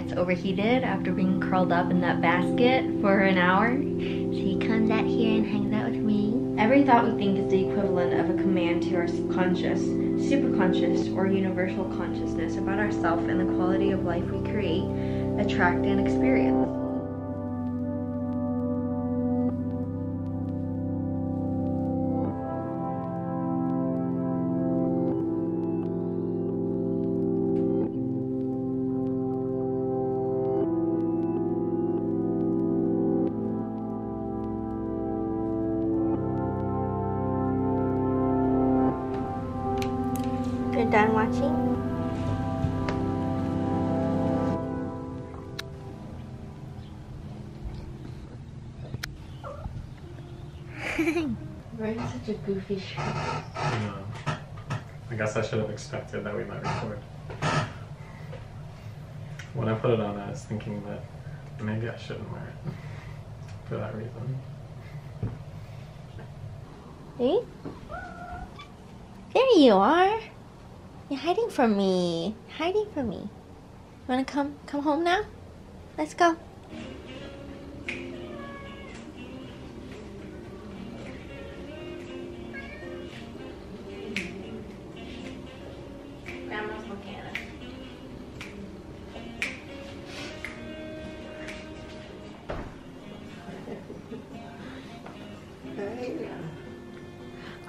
gets overheated after being curled up in that basket for an hour. So he comes out here and hangs out with me. Every thought we think is the equivalent of a command to our subconscious, superconscious, or universal consciousness about ourselves and the quality of life we create, attract, and experience. You're done watching? Wearing such a goofy shirt. I know. I guess I should have expected that we might record. When I put it on, I was thinking that maybe I shouldn't wear it for that reason. Hey? There you are! You're hiding from me. Hiding from me. You wanna come home now? Let's go. Grandma's looking at us.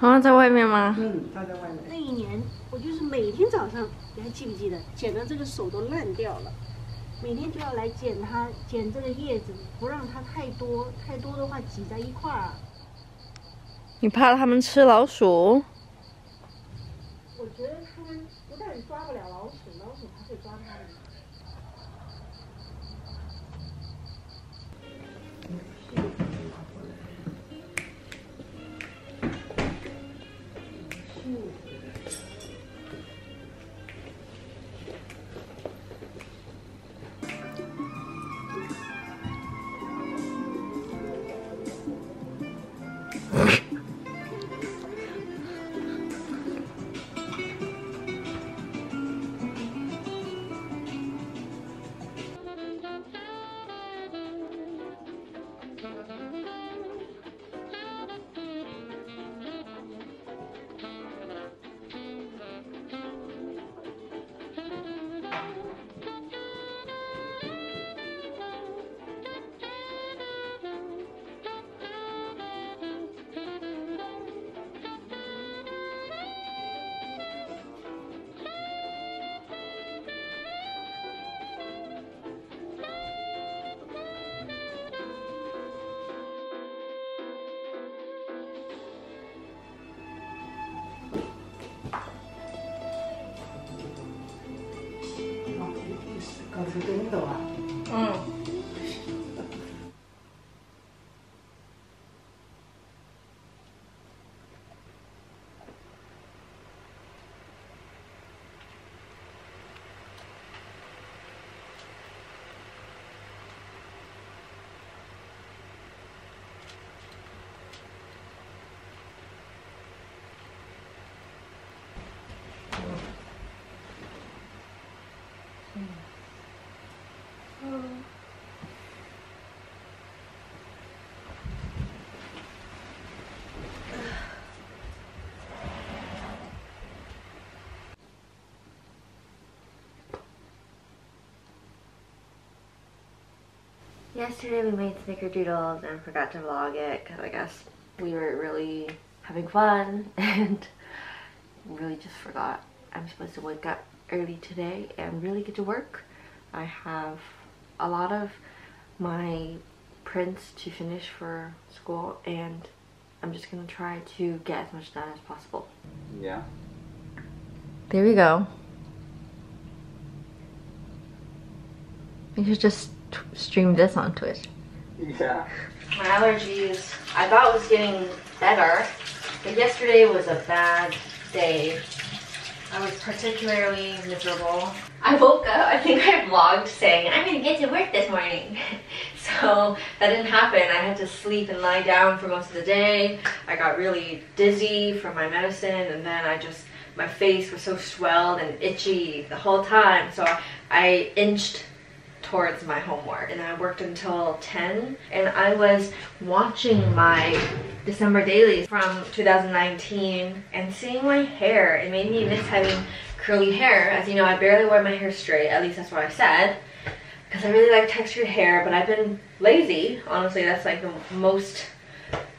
Grandma, 在外面吗？ 她在外面。 就是每天早上，你还记不记得？剪到这个手都烂掉了，每天就要来剪它，剪这个叶子，不让它太多的话挤在一块儿。你怕他们吃老鼠？我觉得他们不但抓不了老鼠，老鼠还会抓它们。Yesterday we made snickerdoodles and forgot to vlog it because I guess we were really having fun and really just forgot. I'm supposed to wake up early today and really get to work. I have a lot of my prints to finish for school and I'm just gonna try to get as much done as possible. Yeah. There we go. You should just stream this on Twitch. Yeah. My allergies, I thought was getting better, but yesterday was a bad day. I was particularly miserable. I woke up, I think I vlogged saying, I'm gonna get to work this morning. So that didn't happen. I had to sleep and lie down for most of the day. I got really dizzy from my medicine and then my face was so swelled and itchy the whole time. So I inched towards my homework, and I worked until 10, and I was watching my December dailies from 2019 and seeing my hair. It made me miss having curly hair. As you know, I barely wear my hair straight, at least that's what I said, because I really like textured hair, but I've been lazy. Honestly, that's like the most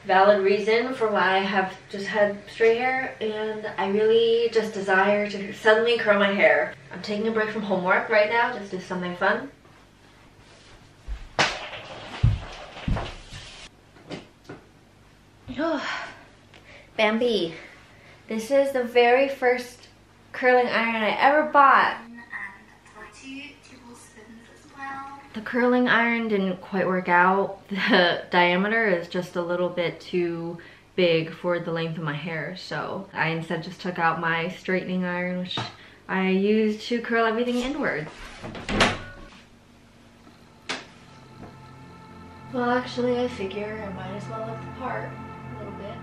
valid reason for why I have just had straight hair, and I really just desire to suddenly curl my hair. I'm taking a break from homework right now, just do something fun. Oh, Bambi, this is the very first curling iron I ever bought. The curling iron didn't quite work out. The diameter is just a little bit too big for the length of my hair, so I instead just took out my straightening iron, which I used to curl everything inward. Well, actually, I figure I might as well look the part a little bit.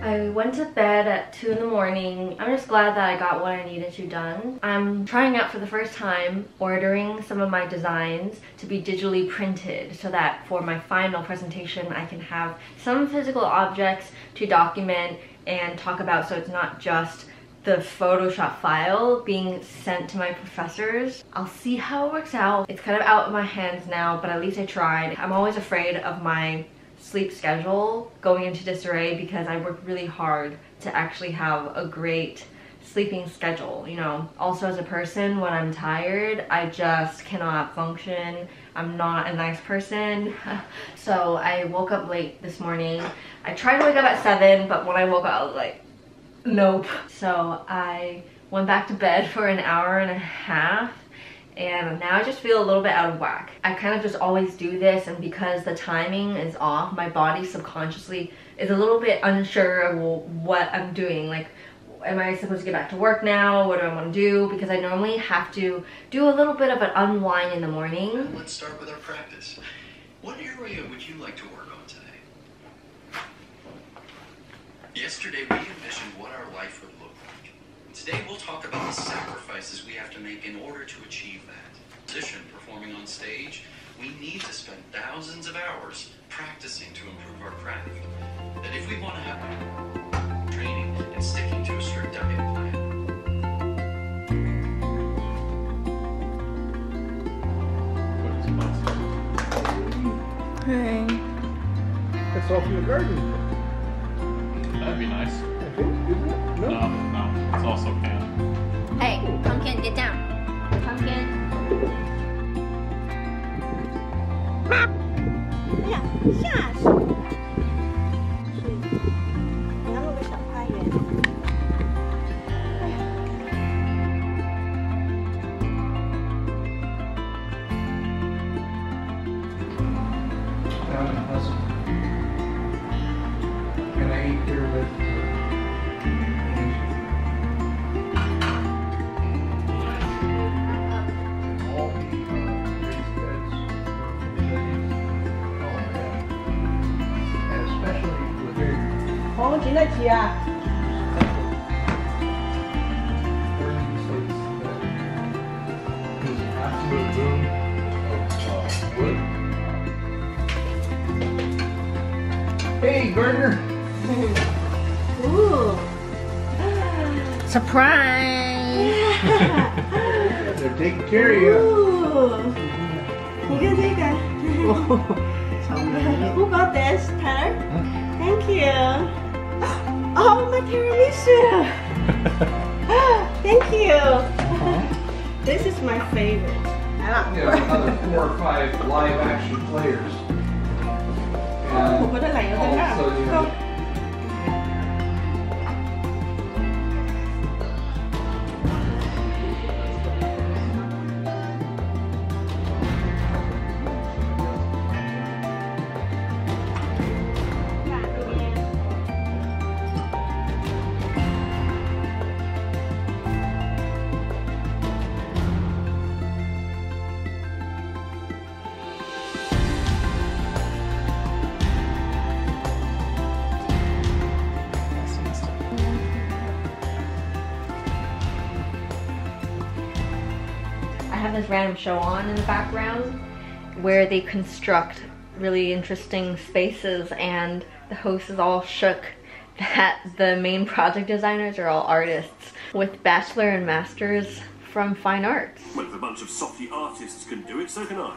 I went to bed at 2 in the morning. I'm just glad that I got what I needed to done. I'm trying out for the first time ordering some of my designs to be digitally printed so that for my final presentation I can have some physical objects to document and talk about, so it's not just the Photoshop file being sent to my professors. I'll see how it works out. It's kind of out of my hands now, but at least I tried. I'm always afraid of my sleep schedule going into disarray because I work really hard to actually have a great sleeping schedule, you know. Also, as a person, when I'm tired, I just cannot function. I'm not a nice person. So I woke up late this morning. I tried to wake up at 7, but when I woke up I was like, nope. So I went back to bed for an hour and a half, and now I just feel a little bit out of whack. I kind of just always do this, and because the timing is off, my body subconsciously is a little bit unsure of what I'm doing. Like, am I supposed to get back to work now? What do I want to do? Because I normally have to do a little bit of an unwind in the morning. And let's start with our practice. What area would you like to work on today? Yesterday we envisioned what our life would look like. Today we'll talk about the sacrifices we have to make in order to achieve that. Position performing on stage, we need to spend thousands of hours practicing to improve our craft. And if we want to have training and sticking to a strict diet plan. Hey. That's all from the garden. That'd be nice. I think, isn't it? No. No. It's also canned. Hey, pumpkin, get down. Pumpkin. Yeah, yes. And I'm going to stop crying. Yeah. Hey, Gardner. Ooh. Surprise. Yeah. They're taking care of you. Who got this, Tyler? Huh? Thank you. Oh, my tiramisu. Thank you. This is my favorite. Another 4 or 5 live action players. I have this random show on in the background where they construct really interesting spaces, and the host is all shook that the main project designers are all artists with bachelor and masters from fine arts. Well, if a bunch of softy artists can do it, so can I.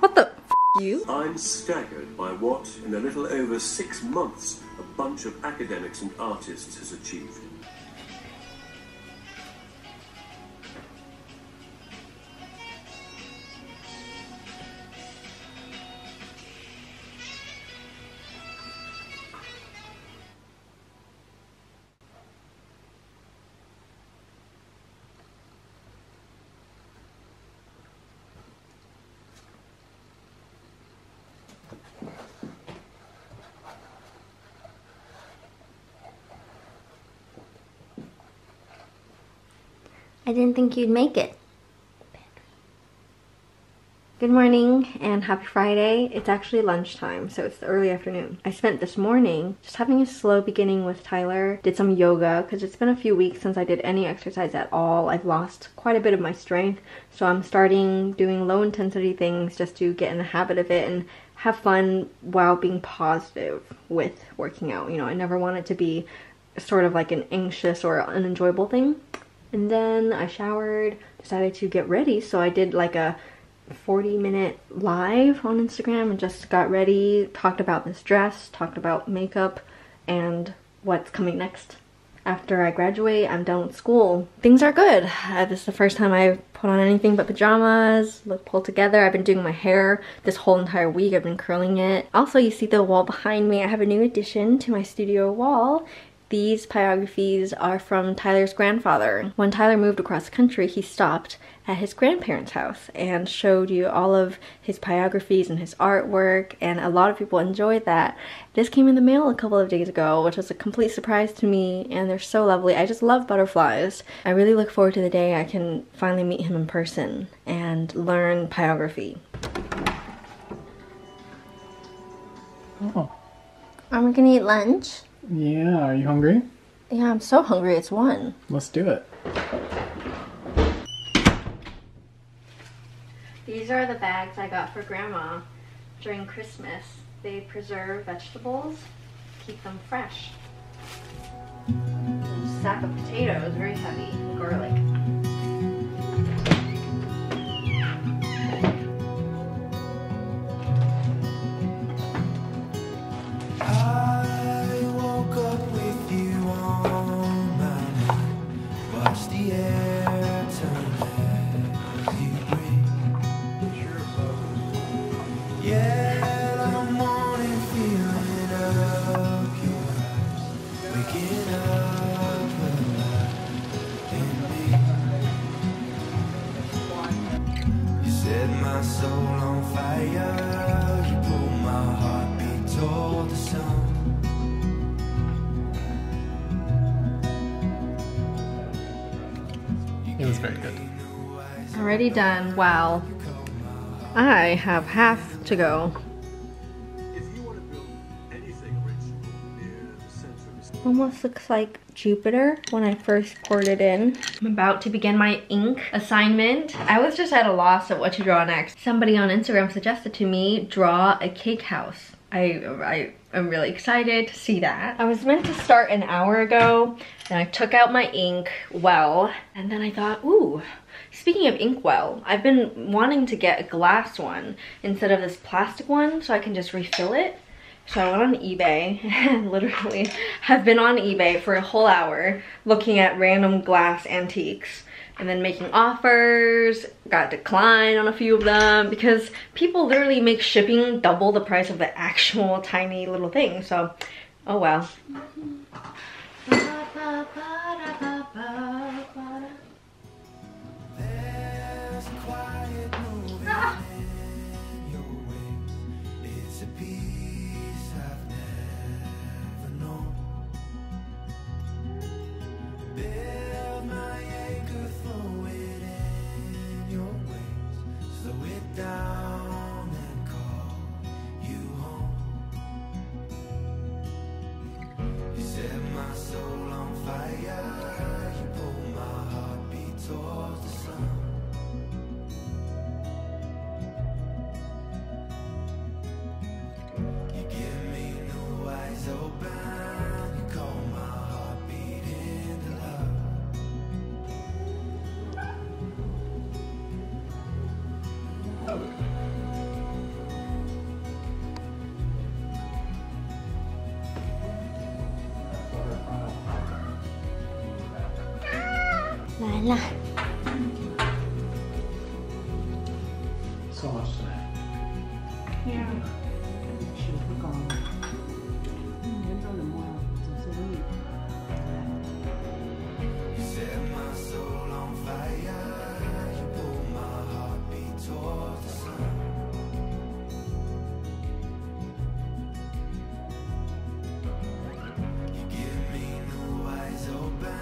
What the f*** you? I'm staggered by what, in a little over 6 months, a bunch of academics and artists has achieved. I didn't think you'd make it. Good morning and happy Friday. It's actually lunchtime, so it's the early afternoon. I spent this morning just having a slow beginning with Tyler. Did some yoga because it's been a few weeks since I did any exercise at all. I've lost quite a bit of my strength, so I'm starting doing low intensity things just to get in the habit of it and have fun while being positive with working out. You know, I never want it to be sort of like an anxious or unenjoyable thing. And then I showered, decided to get ready, so I did like a 40-minute live on Instagram and just got ready, talked about this dress, talked about makeup, and what's coming next. After I graduate, I'm done with school. Things are good. This is the first time I've put on anything but pajamas, look pulled together. I've been doing my hair this whole entire week. I've been curling it. Also, you see the wall behind me. I have a new addition to my studio wall. These biographies are from Tyler's grandfather. When Tyler moved across the country, he stopped at his grandparents' house and showed you all of his biographies and his artwork, and a lot of people enjoyed that. This came in the mail a couple of days ago, which was a complete surprise to me, and they're so lovely. I just love butterflies. I really look forward to the day I can finally meet him in person and learn biography. Oh. Are we gonna eat lunch? Yeah, are you hungry? Yeah, I'm so hungry. It's 1. Let's do it. These are the bags I got for Grandma during Christmas. They preserve vegetables, keep them fresh. A sack of potatoes, very heavy, garlic. It was very good. Already done. Wow. I have half to go. Almost looks like Jupiter when I first poured it in. I'm about to begin my ink assignment. I was just at a loss of what to draw next. Somebody on Instagram suggested to me, draw a cake house. I am really excited to see that. I was meant to start an hour ago, and I took out my ink well, and then I thought, ooh, speaking of ink well, I've been wanting to get a glass one instead of this plastic one so I can just refill it. So I went on eBay and literally have been on eBay for a whole hour looking at random glass antiques and then making offers, got declined on a few of them because people literally make shipping double the price of the actual tiny little thing. So, oh well. So much today. Yeah. You set my soul on fire. You pull my heartbeat towards the sun. You give me new eyes open.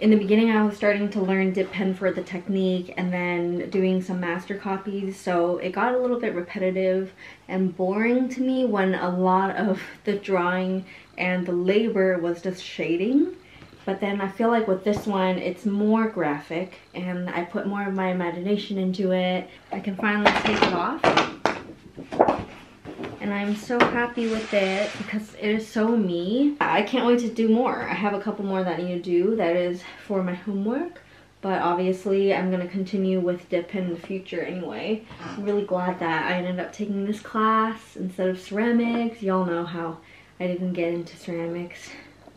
In the beginning, I was starting to learn dip pen for the technique and then doing some master copies, so it got a little bit repetitive and boring to me when a lot of the drawing and the labor was just shading. But then I feel like with this one, it's more graphic and I put more of my imagination into it. I can finally take it off. And I'm so happy with it because it is so me. I can't wait to do more. I have a couple more that I need to do. That is for my homework. But obviously I'm going to continue with dip pen in the future anyway. I'm really glad that I ended up taking this class instead of ceramics. Y'all know how I didn't get into ceramics.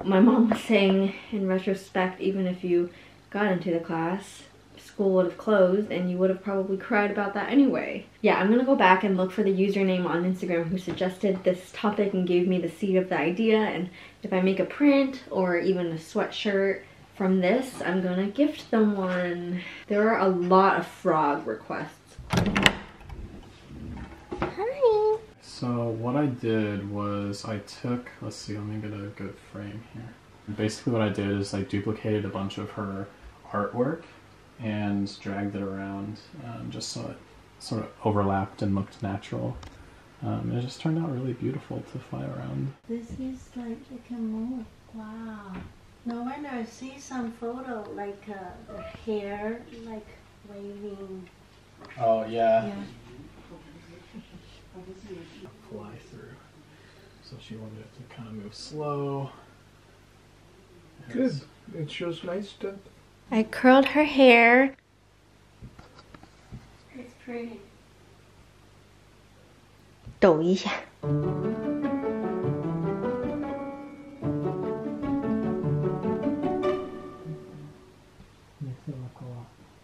My mom was saying in retrospect, even if you got into the class, school would have closed and you would have probably cried about that anyway. Yeah, I'm gonna go back and look for the username on Instagram who suggested this topic and gave me the seed of the idea, and if I make a print or even a sweatshirt from this, I'm gonna gift them one. There are a lot of frog requests. Hi! So what I did was I took, let's see, let me get a good frame here. Basically what I did is I duplicated a bunch of her artwork and dragged it around just so it sort of overlapped and looked natural. It just turned out really beautiful to fly around. This is like it can move. Wow. No wonder I see some photo like the hair like waving. Oh yeah. Fly through. So she wanted it to kind of move slow. Good. It shows nice stuff. I curled her hair. It's pretty. 抖一下.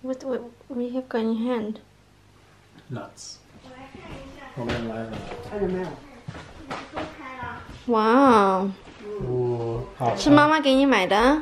What do you have got in your hand? Nuts. Wow. 是妈妈给你买的？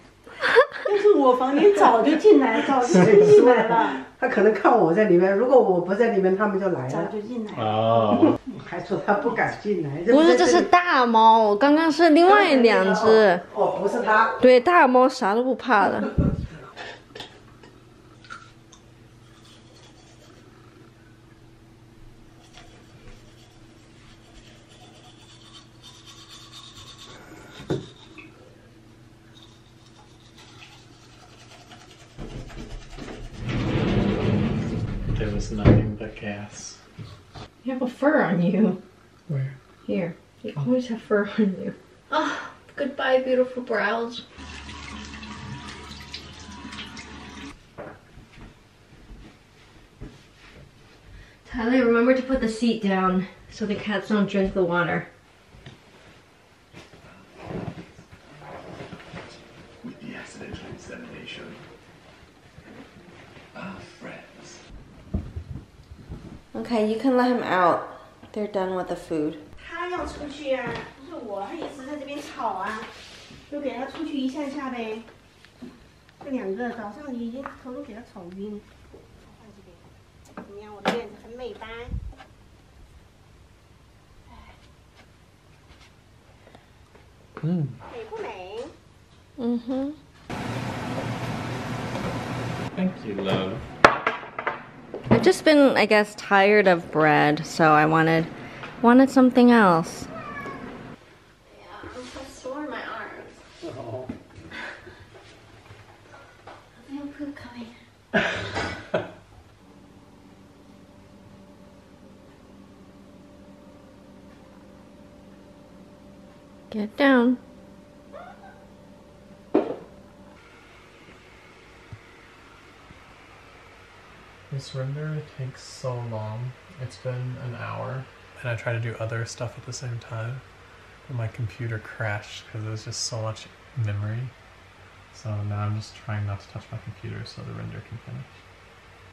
但是我房间早就进来，早就进来了。他可能看我在里面，如果我不在里面，他们就来了。早就进来了。哦。还说他不敢进来。不是，这是大猫，刚刚是另外两只。哦，不是他。对，大猫啥都不怕的。Nothing but gas. You have a fur on you. Where? Here. You always have fur on you. Oh, goodbye, beautiful brows. Tyler, remember to put the seat down so the cats don't drink the water. Yes, it is sedation. Okay, you can let him out. They're done with the food. 他要出去啊，不是我，他也是在这边吵啊，就给他出去一下下呗。这两个早上已经头都给他吵晕了。放这边，你看我的院子很美吧？嗯。美不美？嗯哼。Thank you, love. I've just been, I guess, tired of bread, so I wanted something else. Yeah, I'm so sore in my arms. Oh. I feel poop coming. Get down. This render takes so long. It's been an hour, and I try to do other stuff at the same time, but my computer crashed because there was just so much memory. So now I'm just trying not to touch my computer so the render can finish.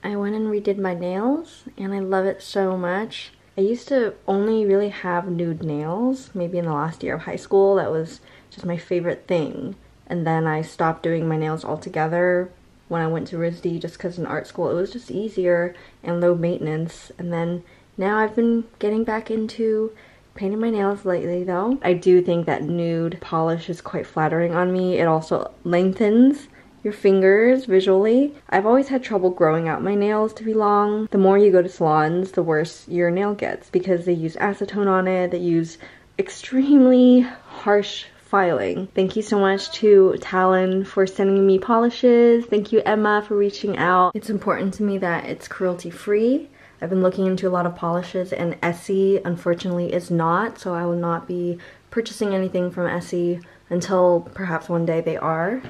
I went and redid my nails, and I love it so much. I used to only really have nude nails, maybe in the last year of high school. That was just my favorite thing. And then I stopped doing my nails altogether when I went to RISD, just because in art school it was just easier and low maintenance. And then now I've been getting back into painting my nails lately though. I do think that nude polish is quite flattering on me. It also lengthens your fingers visually. I've always had trouble growing out my nails to be long. The more you go to salons, the worse your nail gets because they use acetone on it, they use extremely harsh filing. Thank you so much to Talon for sending me polishes. Thank you, Emma, for reaching out. It's important to me that it's cruelty free. I've been looking into a lot of polishes, and Essie unfortunately is not, so I will not be purchasing anything from Essie until perhaps one day they are.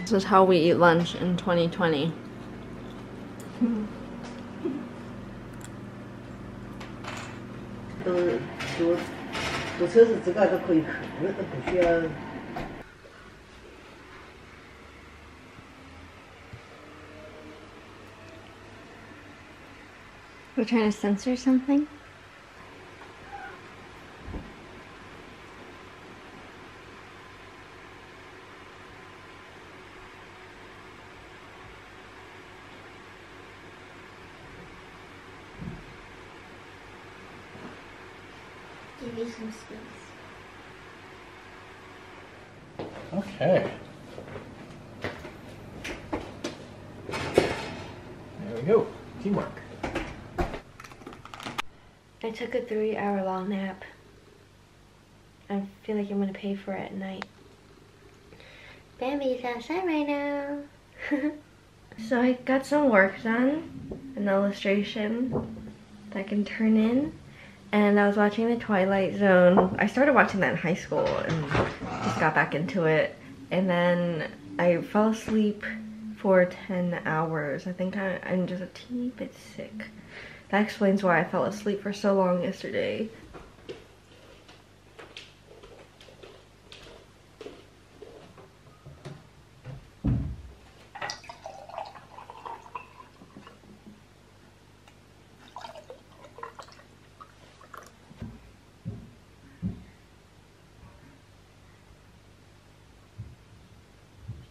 This is how we eat lunch in 2020. We're trying to censor something? Okay. There we go. Teamwork. I took a 3-hour-long nap. I feel like I'm gonna pay for it at night. Bambi's outside right now. So I got some work done, an illustration that I can turn in. And I was watching The Twilight Zone. I started watching that in high school and just got back into it. And then I fell asleep for 10 hours. I think I'm just a teeny bit sick. That explains why I fell asleep for so long yesterday.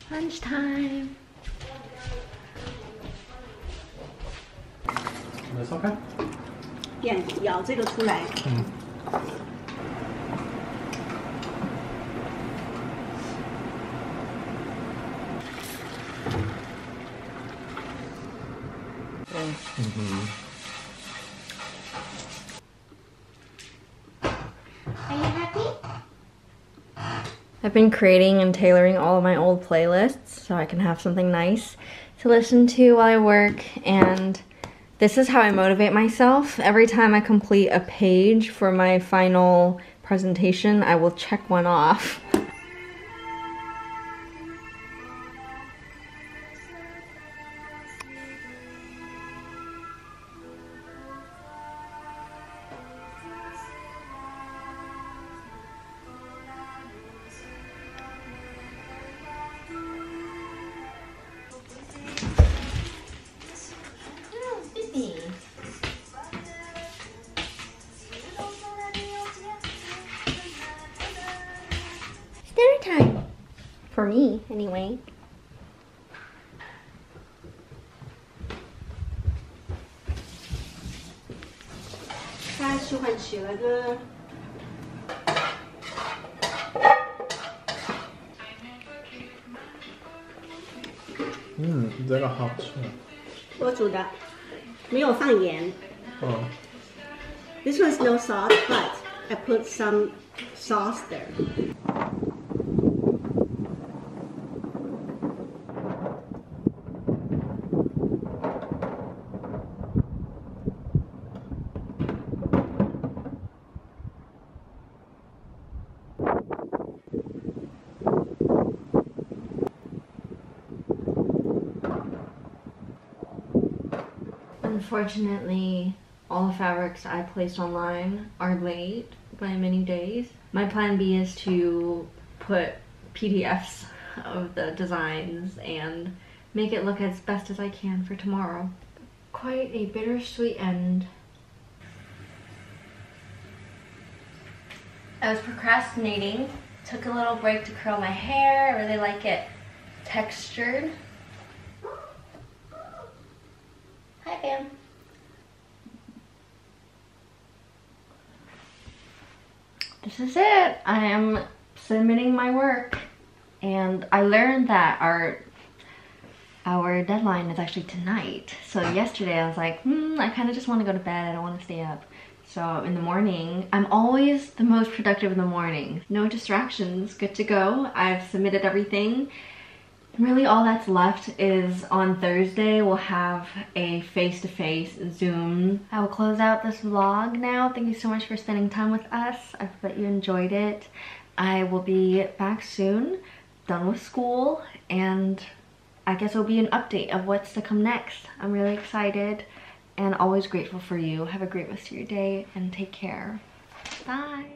Lunchtime.来烧开。点咬这个出来。嗯。嗯。嗯哼。 I've been creating and tailoring all of my old playlists so I can have something nice to listen to while I work, and this is how I motivate myself. Every time I complete a page for my final presentation, I will check one off. For me, anyway. I like this. This is good. I made it. Oh. This one's no sauce, but I put some sauce there. Unfortunately, all the fabrics I placed online are late by many days. My plan B is to put PDFs of the designs and make it look as best as I can for tomorrow. Quite a bittersweet end. I was procrastinating, took a little break to curl my hair. I really like it textured. Hi, Bam. This is it. I am submitting my work, and I learned that our deadline is actually tonight. So yesterday I was like, I kind of just want to go to bed. I don't want to stay up. So in the morning, I'm always the most productive in the morning. No distractions, good to go. I've submitted everything. Really all that's left is on Thursday we'll have a face-to-face Zoom. I will close out this vlog now. Thank you so much for spending time with us. I hope that you enjoyed it. I will be back soon, done with school, and I guess it'll be an update of what's to come next. I'm really excited and always grateful for you. Have a great rest of your day and take care. Bye!